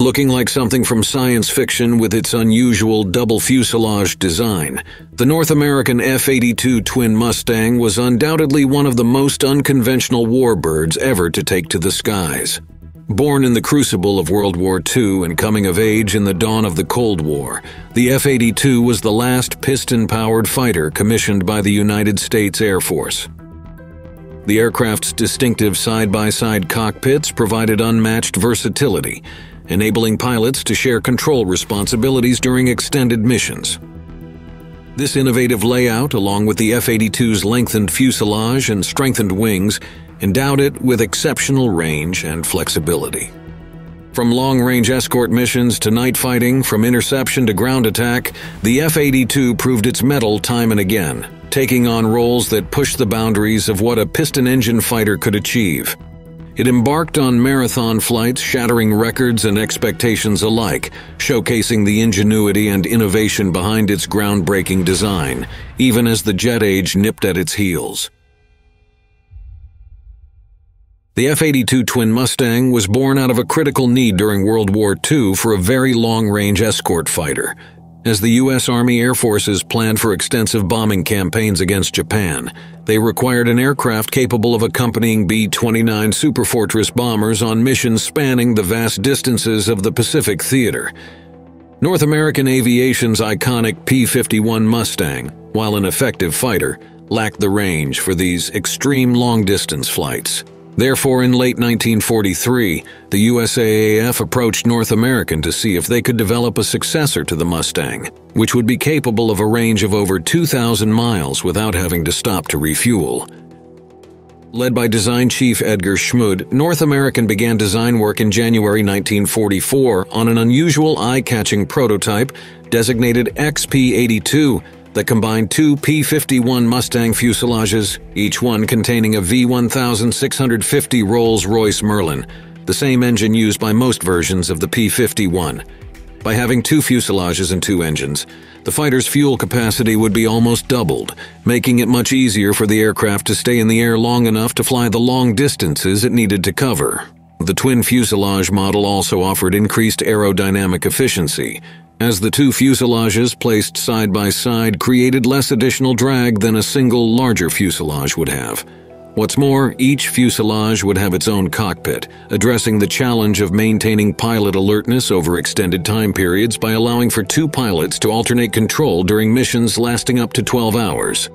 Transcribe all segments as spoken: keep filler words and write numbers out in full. Looking like something from science fiction with its unusual double fuselage design, the North American F eighty-two Twin Mustang was undoubtedly one of the most unconventional warbirds ever to take to the skies. Born in the crucible of World War Two and coming of age in the dawn of the Cold War, the F eighty-two was the last piston-powered fighter commissioned by the United States Air Force. The aircraft's distinctive side-by-side cockpits provided unmatched versatility, enabling pilots to share control responsibilities during extended missions. This innovative layout, along with the F eighty-two's lengthened fuselage and strengthened wings, endowed it with exceptional range and flexibility. From long-range escort missions to night fighting, from interception to ground attack, the F eighty-two proved its mettle time and again, taking on roles that pushed the boundaries of what a piston-engine fighter could achieve. It embarked on marathon flights, shattering records and expectations alike, showcasing the ingenuity and innovation behind its groundbreaking design, even as the jet age nipped at its heels. The F eighty-two Twin Mustang was born out of a critical need during World War Two for a very long-range escort fighter, as the U S Army Air Forces planned for extensive bombing campaigns against Japan. They required an aircraft capable of accompanying B twenty-nine Superfortress bombers on missions spanning the vast distances of the Pacific theater. North American aviation's iconic P fifty-one Mustang, while an effective fighter, lacked the range for these extreme long-distance flights. Therefore, in late nineteen forty-three, the U S A A F approached North American to see if they could develop a successor to the Mustang, which would be capable of a range of over two thousand miles without having to stop to refuel. Led by design chief Edgar Schmid, North American began design work in January nineteen forty-four on an unusual eye-catching prototype designated X P eighty-two, that combined two P fifty-one Mustang fuselages, each one containing a V sixteen fifty Rolls-Royce Merlin, the same engine used by most versions of the P fifty-one. By having two fuselages and two engines, the fighter's fuel capacity would be almost doubled, making it much easier for the aircraft to stay in the air long enough to fly the long distances it needed to cover. The twin fuselage model also offered increased aerodynamic efficiency, as the two fuselages placed side by side created less additional drag than a single larger fuselage would have. What's more, each fuselage would have its own cockpit, addressing the challenge of maintaining pilot alertness over extended time periods by allowing for two pilots to alternate control during missions lasting up to twelve hours.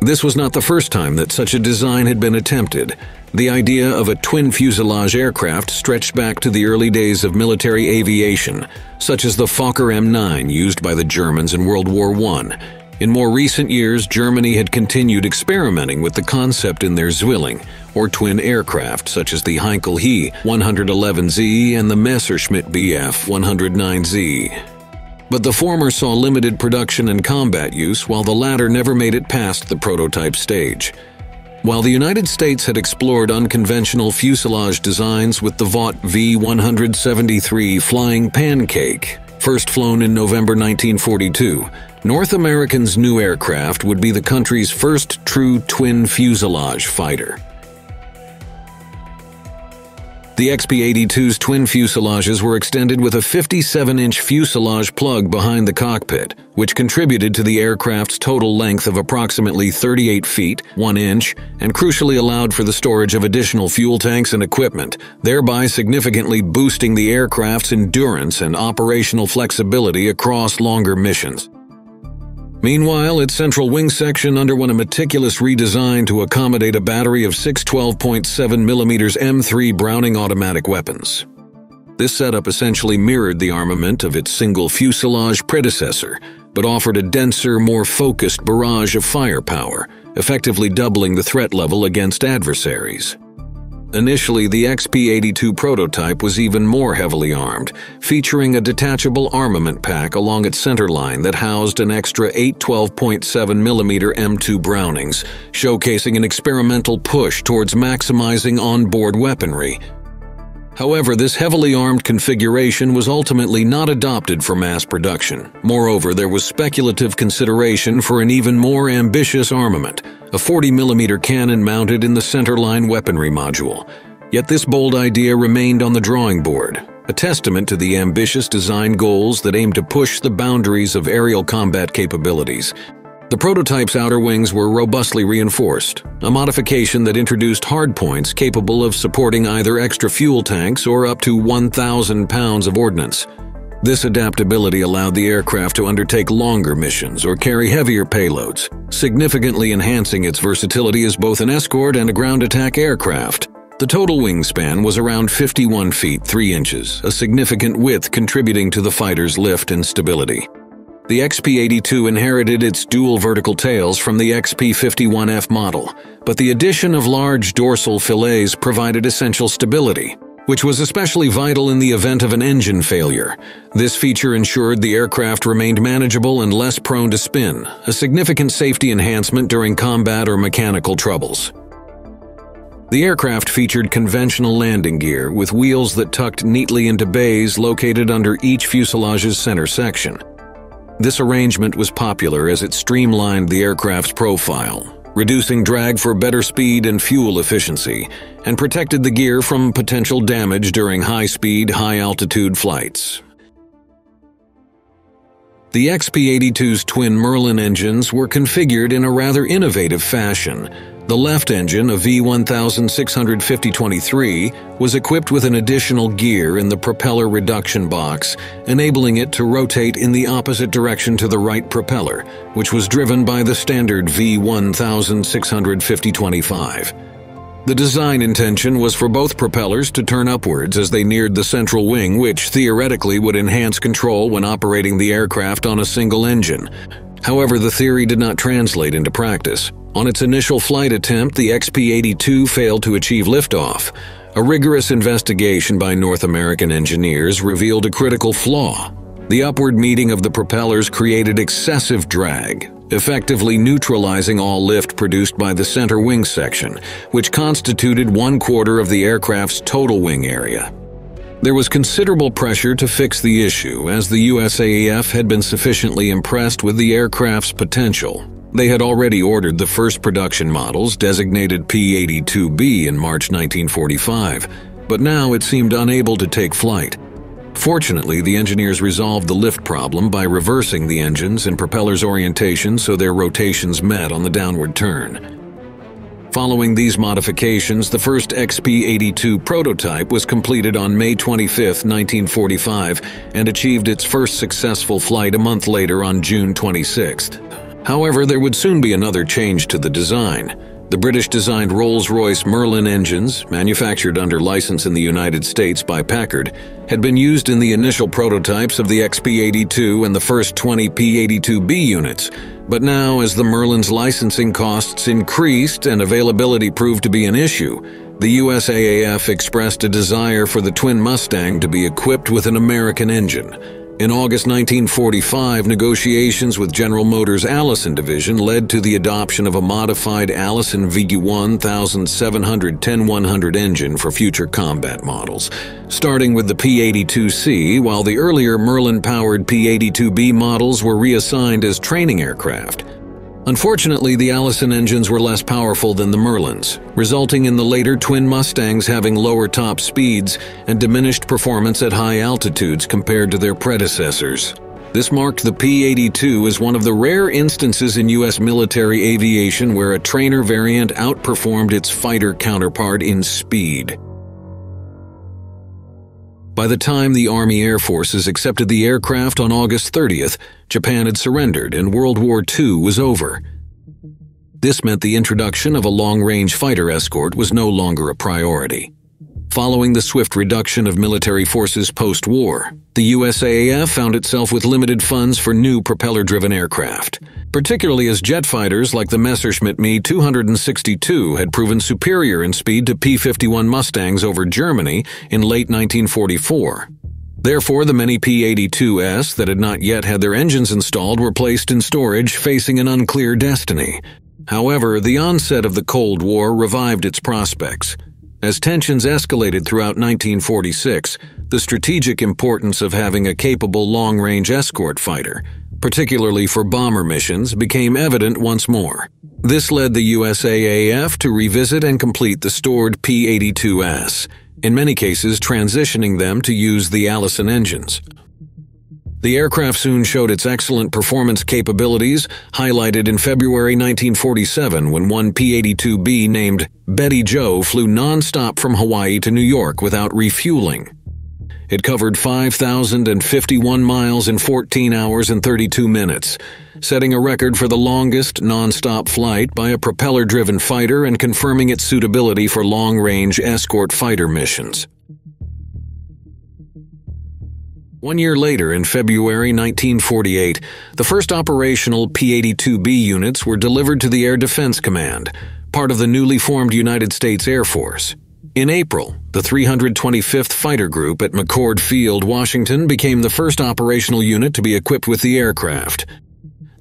This was not the first time that such a design had been attempted. The idea of a twin fuselage aircraft stretched back to the early days of military aviation, such as the Fokker M nine used by the Germans in World War One. In more recent years, Germany had continued experimenting with the concept in their Zwilling, or twin aircraft, such as the Heinkel He one eleven Z and the Messerschmitt Bf one oh nine Z. But the former saw limited production and combat use, while the latter never made it past the prototype stage. While the United States had explored unconventional fuselage designs with the Vought V one seventy-three Flying Pancake, first flown in November nineteen forty-two, North American's new aircraft would be the country's first true twin fuselage fighter. The X P eighty-two's twin fuselages were extended with a fifty-seven inch fuselage plug behind the cockpit, which contributed to the aircraft's total length of approximately thirty-eight feet, one inch, and crucially allowed for the storage of additional fuel tanks and equipment, thereby significantly boosting the aircraft's endurance and operational flexibility across longer missions. Meanwhile, its central wing section underwent a meticulous redesign to accommodate a battery of six twelve point seven millimeter M three Browning automatic weapons. This setup essentially mirrored the armament of its single fuselage predecessor, but offered a denser, more focused barrage of firepower, effectively doubling the threat level against adversaries. Initially, the X P eighty-two prototype was even more heavily armed, featuring a detachable armament pack along its centerline that housed an extra eight twelve point seven millimeter M two Brownings, showcasing an experimental push towards maximizing onboard weaponry. However, this heavily armed configuration was ultimately not adopted for mass production. Moreover, there was speculative consideration for an even more ambitious armament, a forty millimeter cannon mounted in the centerline weaponry module. Yet this bold idea remained on the drawing board, a testament to the ambitious design goals that aim to push the boundaries of aerial combat capabilities. The prototype's outer wings were robustly reinforced, a modification that introduced hardpoints capable of supporting either extra fuel tanks or up to one thousand pounds of ordnance. This adaptability allowed the aircraft to undertake longer missions or carry heavier payloads, significantly enhancing its versatility as both an escort and a ground attack aircraft. The total wingspan was around fifty-one feet three inches, a significant width contributing to the fighter's lift and stability. The X P eighty-two inherited its dual vertical tails from the X P fifty-one F model, but the addition of large dorsal fillets provided essential stability, which was especially vital in the event of an engine failure. This feature ensured the aircraft remained manageable and less prone to spin, a significant safety enhancement during combat or mechanical troubles. The aircraft featured conventional landing gear with wheels that tucked neatly into bays located under each fuselage's center section. This arrangement was popular as it streamlined the aircraft's profile, reducing drag for better speed and fuel efficiency, and protected the gear from potential damage during high-speed, high-altitude flights. The X P eighty-two's twin Merlin engines were configured in a rather innovative fashion. The left engine, a V sixteen fifty dash twenty-three, was equipped with an additional gear in the propeller reduction box, enabling it to rotate in the opposite direction to the right propeller, which was driven by the standard V sixteen fifty dash twenty-five. The design intention was for both propellers to turn upwards as they neared the central wing, which theoretically would enhance control when operating the aircraft on a single engine. However, the theory did not translate into practice. On its initial flight attempt, the X P eighty-two failed to achieve liftoff. A rigorous investigation by North American engineers revealed a critical flaw. The upward meeting of the propellers created excessive drag, effectively neutralizing all lift produced by the center wing section, which constituted one quarter of the aircraft's total wing area. There was considerable pressure to fix the issue, as the U S A A F had been sufficiently impressed with the aircraft's potential. They had already ordered the first production models, designated P eighty-two B, in March nineteen forty-five, but now it seemed unable to take flight. Fortunately, the engineers resolved the lift problem by reversing the engines and propellers' orientation so their rotations met on the downward turn. Following these modifications, the first X P eighty-two prototype was completed on May twenty-fifth, nineteen forty-five, and achieved its first successful flight a month later on June twenty-sixth. However, there would soon be another change to the design. The British-designed Rolls-Royce Merlin engines, manufactured under license in the United States by Packard, had been used in the initial prototypes of the X P eighty-two and the first twenty P eighty-two B units. But now, as the Merlin's licensing costs increased and availability proved to be an issue, the U S A A F expressed a desire for the twin Mustang to be equipped with an American engine. In August nineteen forty-five, negotiations with General Motors' Allison division led to the adoption of a modified Allison V seventeen ten dash one hundred engine for future combat models, starting with the P eighty-two C, while the earlier Merlin-powered P eighty-two B models were reassigned as training aircraft. Unfortunately, the Allison engines were less powerful than the Merlins, resulting in the later twin Mustangs having lower top speeds and diminished performance at high altitudes compared to their predecessors. This marked the P eighty-two as one of the rare instances in U S military aviation where a trainer variant outperformed its fighter counterpart in speed. By the time the Army Air Forces accepted the aircraft on August thirtieth, Japan had surrendered and World War Two was over. This meant the introduction of a long-range fighter escort was no longer a priority. Following the swift reduction of military forces post-war, the U S A A F found itself with limited funds for new propeller-driven aircraft, particularly as jet fighters like the Messerschmitt Me two sixty-two had proven superior in speed to P fifty-one Mustangs over Germany in late nineteen forty-four. Therefore, the many P eighty-two S that had not yet had their engines installed were placed in storage, facing an unclear destiny. However, the onset of the Cold War revived its prospects. As tensions escalated throughout nineteen forty-six, the strategic importance of having a capable long-range escort fighter, particularly for bomber missions, became evident once more. This led the U S A A F to revisit and complete the stored P eighty-two S. in many cases transitioning them to use the Allison engines. The aircraft soon showed its excellent performance capabilities, highlighted in February nineteen forty-seven when one P eighty-two B named Betty Jo flew non-stop from Hawaii to New York without refueling. It covered five thousand fifty-one miles in fourteen hours and thirty-two minutes, setting a record for the longest non-stop flight by a propeller-driven fighter and confirming its suitability for long-range escort fighter missions. One year later, in February nineteen forty-eight, the first operational P eighty-two B units were delivered to the Air Defense Command, part of the newly formed United States Air Force. In April, the three hundred twenty-fifth Fighter Group at McCord Field, Washington, became the first operational unit to be equipped with the aircraft.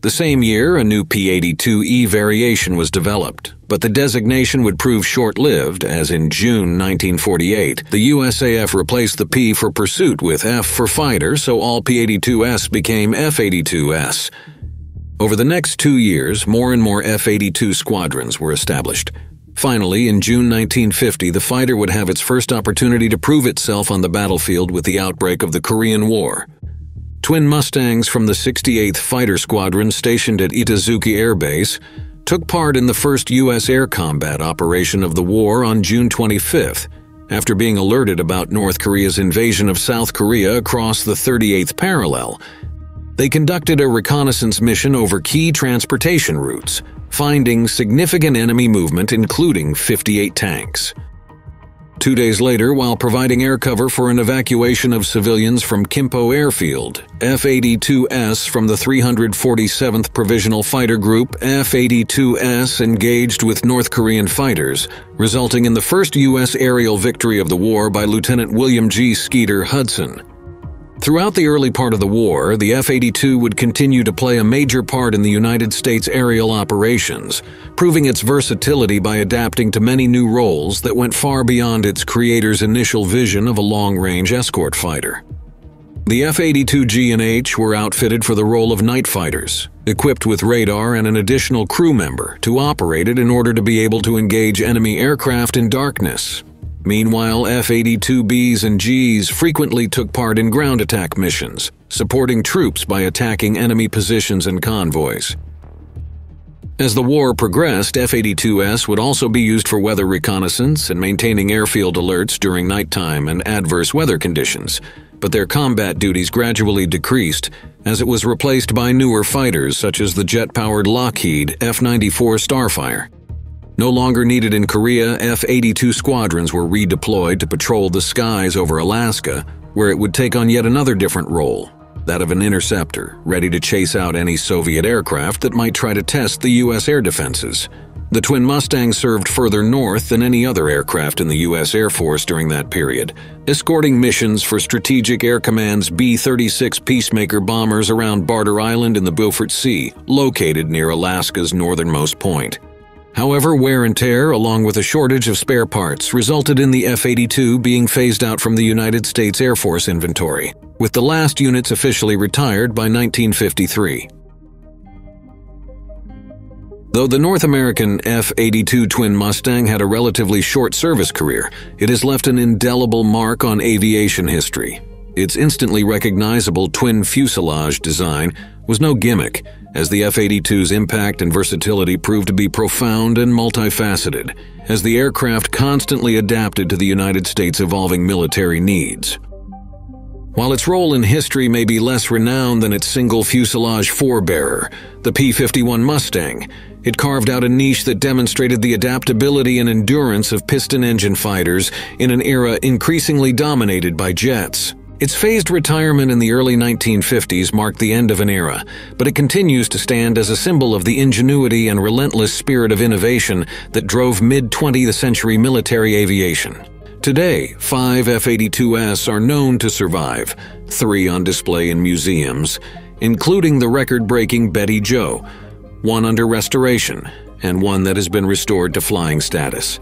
The same year, a new P eighty-two E variation was developed, but the designation would prove short-lived, as in June nineteen forty-eight, the U S A A F replaced the P for pursuit with F for fighter, so all P eighty-two S became F eighty-two S. Over the next two years, more and more F eighty-two squadrons were established. Finally, in June nineteen fifty, the fighter would have its first opportunity to prove itself on the battlefield with the outbreak of the Korean War. Twin Mustangs from the sixty-eighth Fighter Squadron stationed at Itazuke Air Base took part in the first U S air combat operation of the war on June twenty-fifth, after being alerted about North Korea's invasion of South Korea across the thirty-eighth parallel. They conducted a reconnaissance mission over key transportation routes, finding significant enemy movement, including fifty-eight tanks. Two days later, while providing air cover for an evacuation of civilians from Kimpo Airfield, F eighty-two S from the three hundred forty-seventh Provisional Fighter Group F eighty-two S engaged with North Korean fighters, resulting in the first U S aerial victory of the war by Lieutenant William G. Skeeter Hudson. Throughout the early part of the war, the F eighty-two would continue to play a major part in the United States aerial operations, proving its versatility by adapting to many new roles that went far beyond its creator's initial vision of a long-range escort fighter. The F eighty-two G and H were outfitted for the role of night fighters, equipped with radar and an additional crew member to operate it in order to be able to engage enemy aircraft in darkness. Meanwhile, F eighty-two Bs and Gs frequently took part in ground attack missions, supporting troops by attacking enemy positions and convoys. As the war progressed, F eighty-two S would also be used for weather reconnaissance and maintaining airfield alerts during nighttime and adverse weather conditions, but their combat duties gradually decreased as it was replaced by newer fighters such as the jet-powered Lockheed F ninety-four Starfire. No longer needed in Korea, F eighty-two squadrons were redeployed to patrol the skies over Alaska, where it would take on yet another different role, that of an interceptor, ready to chase out any Soviet aircraft that might try to test the U S air defenses. The Twin Mustang served further north than any other aircraft in the U S Air Force during that period, escorting missions for Strategic Air Command's B thirty-six Peacemaker bombers around Barter Island in the Beaufort Sea, located near Alaska's northernmost point. However, wear and tear, along with a shortage of spare parts, resulted in the F eighty-two being phased out from the United States Air Force inventory, with the last units officially retired by nineteen fifty-three. Though the North American F eighty-two Twin Mustang had a relatively short service career, it has left an indelible mark on aviation history. Its instantly recognizable twin fuselage design was no gimmick, as the F eighty-two's impact and versatility proved to be profound and multifaceted, as the aircraft constantly adapted to the United States' evolving military needs. While its role in history may be less renowned than its single fuselage forebearer, the P fifty-one Mustang, it carved out a niche that demonstrated the adaptability and endurance of piston engine fighters in an era increasingly dominated by jets. Its phased retirement in the early nineteen fifties marked the end of an era, but it continues to stand as a symbol of the ingenuity and relentless spirit of innovation that drove mid-twentieth century military aviation. Today, five F eighty-two S are known to survive, three on display in museums, including the record-breaking Betty Jo, one under restoration, and one that has been restored to flying status.